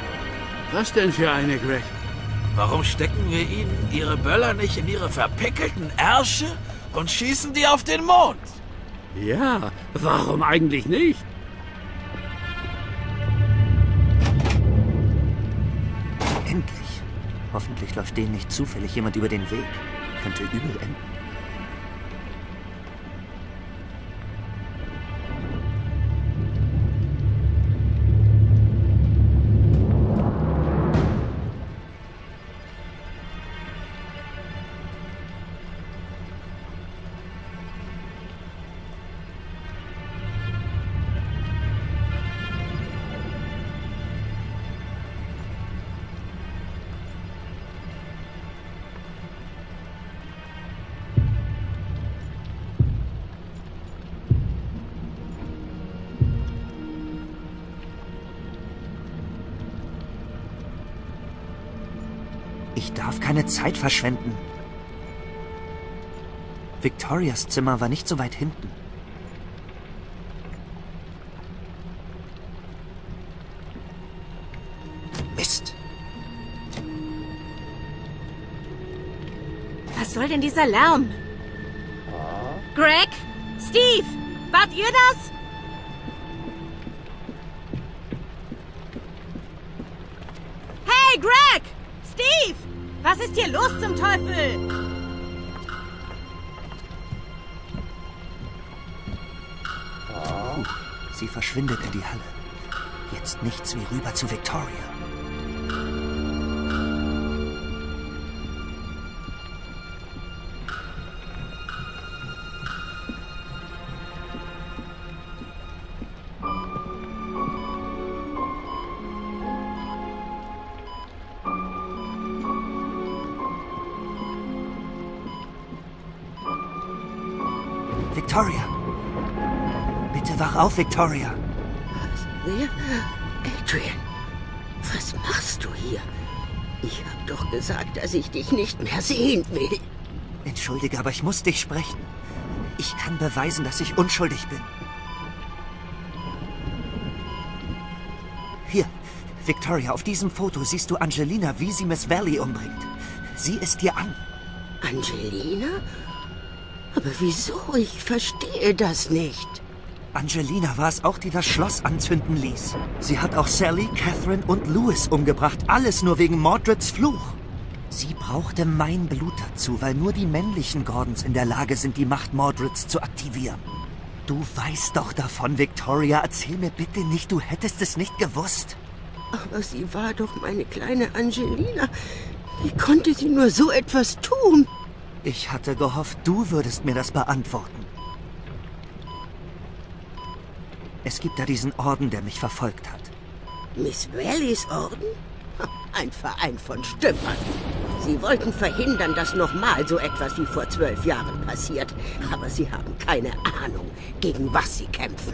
Was denn für eine, Greg? Warum stecken wir ihnen ihre Böller nicht in ihre verpickelten Ärsche und schießen die auf den Mond? Ja, warum eigentlich nicht? Endlich. Hoffentlich läuft denen nicht zufällig jemand über den Weg. Könnte übel enden. Ich darf keine Zeit verschwenden. Victorias Zimmer war nicht so weit hinten. Mist! Was soll denn dieser Lärm? Greg? Steve? Wart ihr das? Hey, Greg! Steve! Was ist hier los zum Teufel? Gut, sie verschwindet in die Halle. Jetzt nichts wie rüber zu Victoria. Victoria! Bitte wach auf, Victoria! Wer? Adrian, was machst du hier? Ich hab doch gesagt, dass ich dich nicht mehr sehen will. Entschuldige, aber ich muss dich sprechen. Ich kann beweisen, dass ich unschuldig bin. Hier, Victoria, auf diesem Foto siehst du Angelina, wie sie Miss Valley umbringt. Sie ist dir an. Angelina? Aber wieso? Ich verstehe das nicht. Angelina war es auch, die das Schloss anzünden ließ. Sie hat auch Sally, Catherine und Louis umgebracht. Alles nur wegen Mordreds Fluch. Sie brauchte mein Blut dazu, weil nur die männlichen Gordons in der Lage sind, die Macht Mordreds zu aktivieren. Du weißt doch davon, Victoria. Erzähl mir bitte nicht, du hättest es nicht gewusst. Aber sie war doch meine kleine Angelina. Wie konnte sie nur so etwas tun? Ich hatte gehofft, du würdest mir das beantworten. Es gibt da diesen Orden, der mich verfolgt hat. Miss Valleys Orden? Ein Verein von Stümpern. Sie wollten verhindern, dass nochmal so etwas wie vor zwölf Jahren passiert. Aber sie haben keine Ahnung, gegen was sie kämpfen.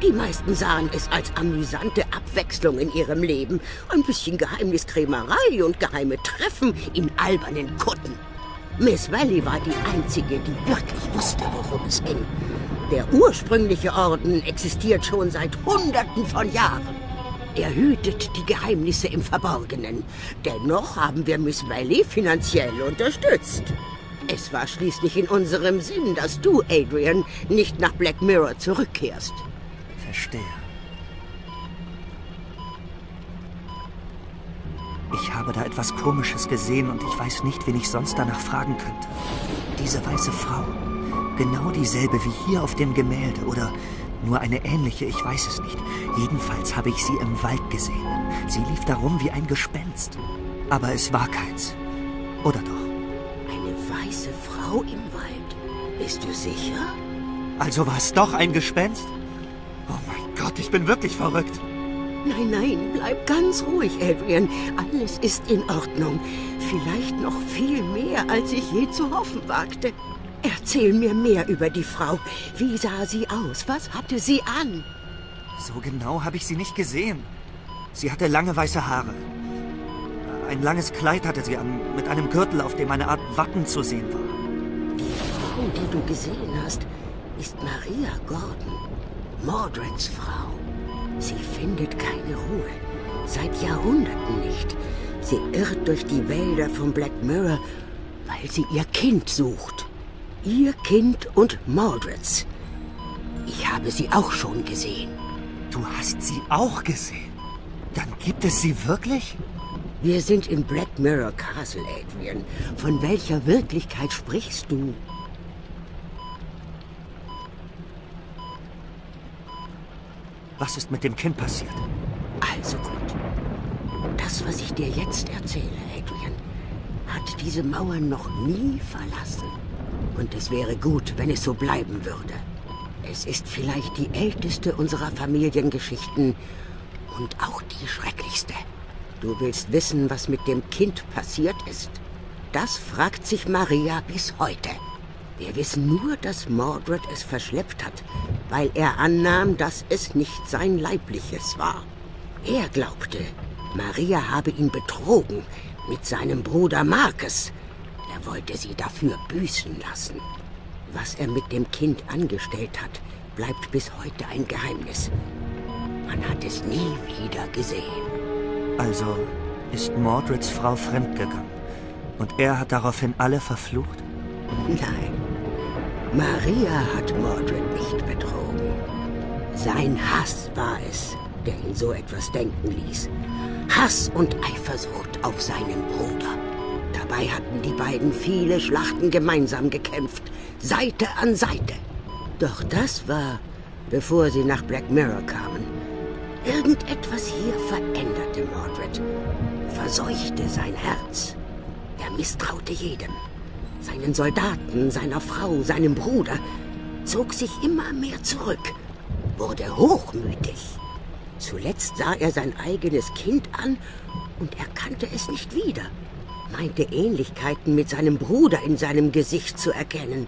Die meisten sahen es als amüsante Abwechslung in ihrem Leben. Ein bisschen Geheimniskrämerei und geheime Treffen in albernen Kutten. Miss Valley war die Einzige, die wirklich wusste, worum es ging. Der ursprüngliche Orden existiert schon seit Hunderten von Jahren. Er hütet die Geheimnisse im Verborgenen. Dennoch haben wir Miss Valley finanziell unterstützt. Es war schließlich in unserem Sinn, dass du, Adrian, nicht nach Black Mirror zurückkehrst. Verstehe. Ich habe da etwas Komisches gesehen und ich weiß nicht, wen ich sonst danach fragen könnte. Diese weiße Frau. Genau dieselbe wie hier auf dem Gemälde oder nur eine ähnliche, ich weiß es nicht. Jedenfalls habe ich sie im Wald gesehen. Sie lief darum wie ein Gespenst. Aber es war keins. Oder doch? Eine weiße Frau im Wald? Bist du sicher? Also war es doch ein Gespenst? Oh mein Gott, ich bin wirklich verrückt. Nein, nein, bleib ganz ruhig, Adrian. Alles ist in Ordnung. Vielleicht noch viel mehr, als ich je zu hoffen wagte. Erzähl mir mehr über die Frau. Wie sah sie aus? Was hatte sie an? So genau habe ich sie nicht gesehen. Sie hatte lange weiße Haare. Ein langes Kleid hatte sie an, mit einem Gürtel, auf dem eine Art Wappen zu sehen war. Die Frau, die du gesehen hast, ist Maria Gordon, Mordreds Frau. Sie findet keine Ruhe. Seit Jahrhunderten nicht. Sie irrt durch die Wälder von Black Mirror, weil sie ihr Kind sucht. Ihr Kind und Mordreds. Ich habe sie auch schon gesehen. Du hast sie auch gesehen? Dann gibt es sie wirklich? Wir sind im Black Mirror Castle, Adrian. Von welcher Wirklichkeit sprichst du? Was ist mit dem Kind passiert? Also gut. Das, was ich dir jetzt erzähle, Adrian, hat diese Mauer noch nie verlassen. Und es wäre gut, wenn es so bleiben würde. Es ist vielleicht die älteste unserer Familiengeschichten und auch die schrecklichste. Du willst wissen, was mit dem Kind passiert ist? Das fragt sich Maria bis heute. Wir wissen nur, dass Mordred es verschleppt hat, weil er annahm, dass es nicht sein leibliches war. Er glaubte, Maria habe ihn betrogen mit seinem Bruder Marcus. Er wollte sie dafür büßen lassen. Was er mit dem Kind angestellt hat, bleibt bis heute ein Geheimnis. Man hat es nie wieder gesehen. Also ist Mordreds Frau fremdgegangen und er hat daraufhin alle verflucht? Nein. Maria hat Mordred nicht betrogen. Sein Hass war es, der ihn so etwas denken ließ. Hass und Eifersucht auf seinen Bruder. Dabei hatten die beiden viele Schlachten gemeinsam gekämpft, Seite an Seite. Doch das war, bevor sie nach Black Mirror kamen. Irgendetwas hier veränderte Mordred, verseuchte sein Herz. Er misstraute jedem. Seinen Soldaten, seiner Frau, seinem Bruder, zog sich immer mehr zurück, wurde hochmütig. Zuletzt sah er sein eigenes Kind an und erkannte es nicht wieder, meinte Ähnlichkeiten mit seinem Bruder in seinem Gesicht zu erkennen.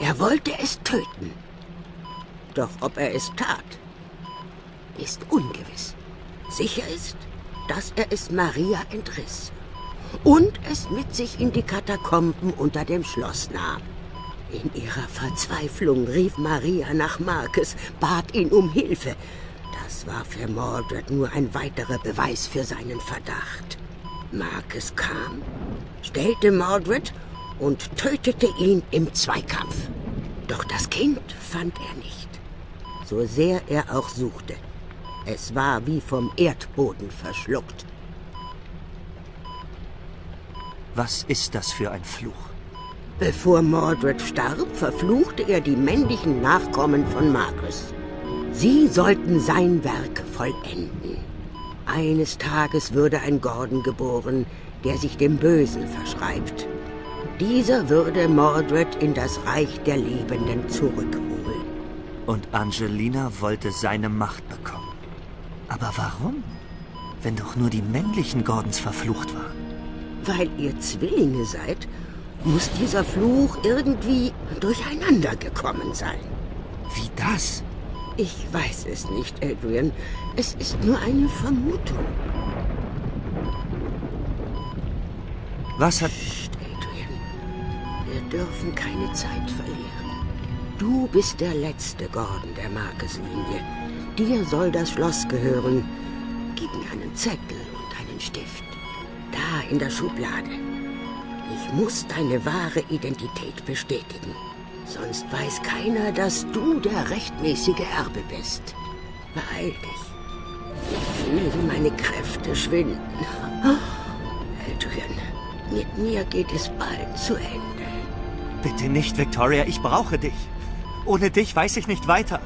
Er wollte es töten. Doch ob er es tat, ist ungewiss. Sicher ist, dass er es Maria entriss. Und es mit sich in die Katakomben unter dem Schloss nahm. In ihrer Verzweiflung rief Maria nach Marcus, bat ihn um Hilfe. Das war für Mordred nur ein weiterer Beweis für seinen Verdacht. Marcus kam, stellte Mordred und tötete ihn im Zweikampf. Doch das Kind fand er nicht, so sehr er auch suchte. Es war wie vom Erdboden verschluckt. Was ist das für ein Fluch? Bevor Mordred starb, verfluchte er die männlichen Nachkommen von Marcus. Sie sollten sein Werk vollenden. Eines Tages würde ein Gordon geboren, der sich dem Bösen verschreibt. Dieser würde Mordred in das Reich der Lebenden zurückholen. Und Angelina wollte seine Macht bekommen. Aber warum? Wenn doch nur die männlichen Gordons verflucht waren. Weil ihr Zwillinge seid, muss dieser Fluch irgendwie durcheinander gekommen sein. Wie das? Ich weiß es nicht, Adrian. Es ist nur eine Vermutung. Was hat... Psst, Adrian. Wir dürfen keine Zeit verlieren. Du bist der letzte Gordon der Marcus-Linie. Dir soll das Schloss gehören. Gib einen Zettel und einen Stift. Da in der Schublade. Ich muss deine wahre Identität bestätigen. Sonst weiß keiner, dass du der rechtmäßige Erbe bist. Beeil dich. Ich fühle, wie meine Kräfte schwinden. Adrian, mit mir geht es bald zu Ende. Bitte nicht, Victoria. Ich brauche dich. Ohne dich weiß ich nicht weiter.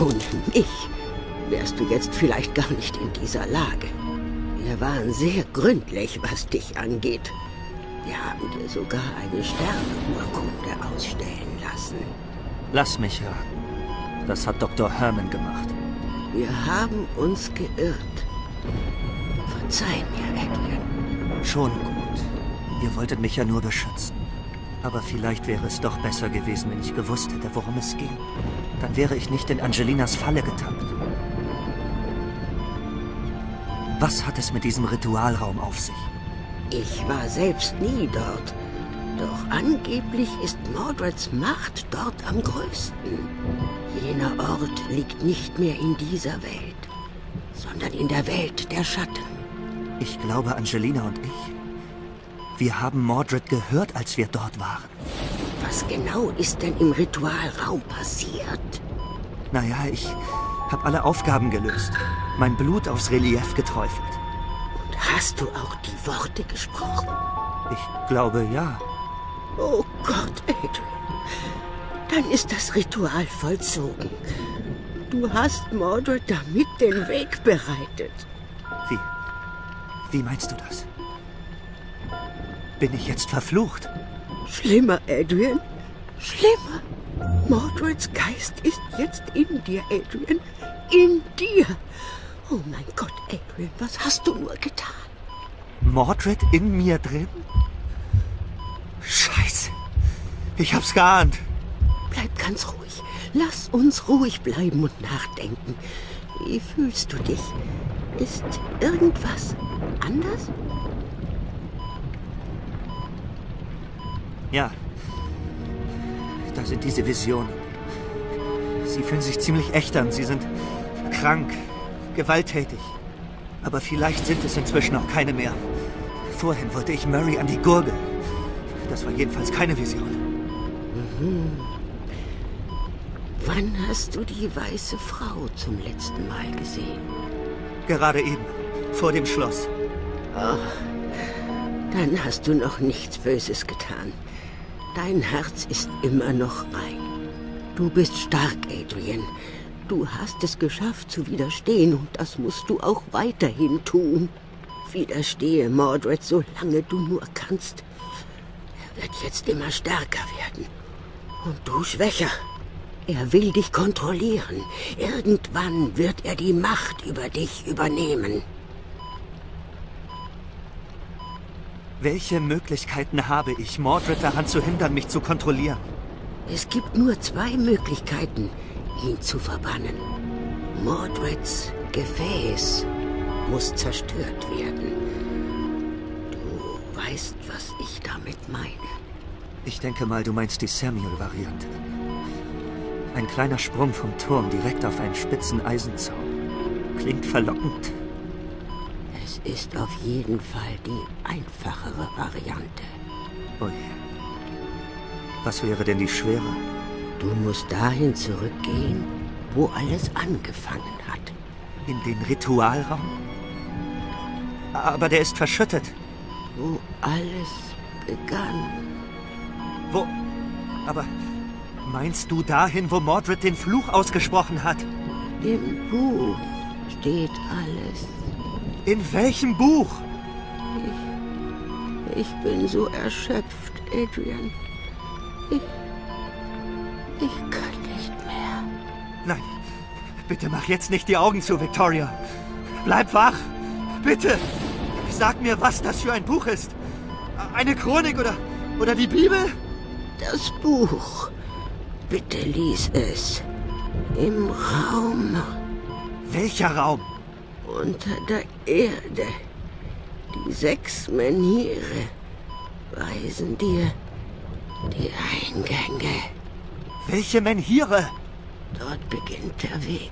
Ohne mich wärst du jetzt vielleicht gar nicht in dieser Lage. Wir waren sehr gründlich, was dich angeht. Wir haben dir sogar eine Sterneurkunde ausstellen lassen. Lass mich raten. Das hat Doktor Hermann gemacht. Wir haben uns geirrt. Verzeih mir, Adrian. Schon gut. Ihr wolltet mich ja nur beschützen. Aber vielleicht wäre es doch besser gewesen, wenn ich gewusst hätte, worum es ging. Dann wäre ich nicht in Angelinas Falle getappt. Was hat es mit diesem Ritualraum auf sich? Ich war selbst nie dort. Doch angeblich ist Mordreds Macht dort am größten. Jener Ort liegt nicht mehr in dieser Welt, sondern in der Welt der Schatten. Ich glaube, Angelina und ich... Wir haben Mordred gehört, als wir dort waren. Was genau ist denn im Ritualraum passiert? Naja, ich habe alle Aufgaben gelöst. Mein Blut aufs Relief geträufelt. Und hast du auch die Worte gesprochen? Ich glaube, ja. Oh Gott, Adrian. Dann ist das Ritual vollzogen. Du hast Mordred damit den Weg bereitet. Wie? Wie meinst du das? Bin ich jetzt verflucht? Schlimmer, Adrian. Schlimmer. Mordreds Geist ist jetzt in dir, Adrian. In dir. Oh mein Gott, Adrian, was hast du nur getan? Mordred in mir drin? Scheiße. Ich hab's geahnt. Bleib ganz ruhig. Lass uns ruhig bleiben und nachdenken. Wie fühlst du dich? Ist irgendwas anders? Ja, da sind diese Visionen. Sie fühlen sich ziemlich echt an. Sie sind krank, gewalttätig. Aber vielleicht sind es inzwischen auch keine mehr. Vorhin wollte ich Murray an die Gurgel. Das war jedenfalls keine Vision. Mhm. Wann hast du die weiße Frau zum letzten Mal gesehen? Gerade eben, vor dem Schloss. Oh, dann hast du noch nichts Böses getan. Dein Herz ist immer noch rein. Du bist stark, Adrian. Du hast es geschafft zu widerstehen und das musst du auch weiterhin tun. Widerstehe Mordred, solange du nur kannst. Er wird jetzt immer stärker werden. Und du schwächer. Er will dich kontrollieren. Irgendwann wird er die Macht über dich übernehmen. Welche Möglichkeiten habe ich, Mordred daran zu hindern, mich zu kontrollieren? Es gibt nur zwei Möglichkeiten, ihn zu verbannen. Mordreds Gefäß muss zerstört werden. Du weißt, was ich damit meine. Ich denke mal, du meinst die Samuel-Variante. Ein kleiner Sprung vom Turm direkt auf einen spitzen Eisenzaun. Klingt verlockend. Es ist auf jeden Fall die einfachere Variante. Oh je. Was wäre denn die schwere? Du musst dahin zurückgehen, wo alles angefangen hat. In den Ritualraum? Aber der ist verschüttet. Wo alles begann. Wo? Aber meinst du dahin, wo Mordred den Fluch ausgesprochen hat? Im Buch steht alles. In welchem Buch? Ich, ich bin so erschöpft, Adrian. Ich, ich kann nicht mehr. Nein, bitte mach jetzt nicht die Augen zu, Victoria. Bleib wach, bitte. Sag mir, was das für ein Buch ist. Eine Chronik oder, oder die Bibel? Das Buch. Bitte lies es. Im Raum. Welcher Raum? Unter der Erde. Die sechs Meniere weisen dir die Eingänge. Welche Menhire? Dort beginnt der Weg,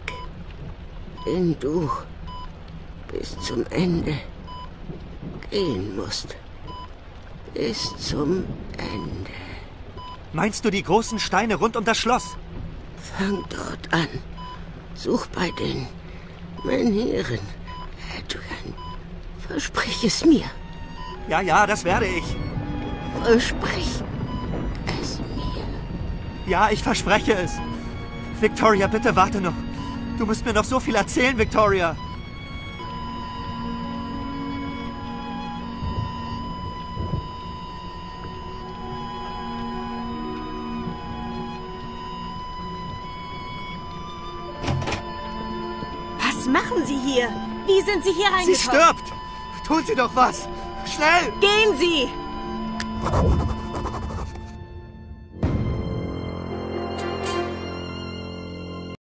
den du bis zum Ende gehen musst. Bis zum Ende. Meinst du die großen Steine rund um das Schloss? Fang dort an. Such bei den Menieren, Adrian. Versprich es mir. Ja, ja, das werde ich. Versprich es mir. Ja, ich verspreche es. Victoria, bitte warte noch. Du musst mir noch so viel erzählen, Victoria. Was machen Sie hier? Wie sind Sie hier reingekommen? Sie stirbt! Tun Sie doch was! Schnell! Gehen Sie!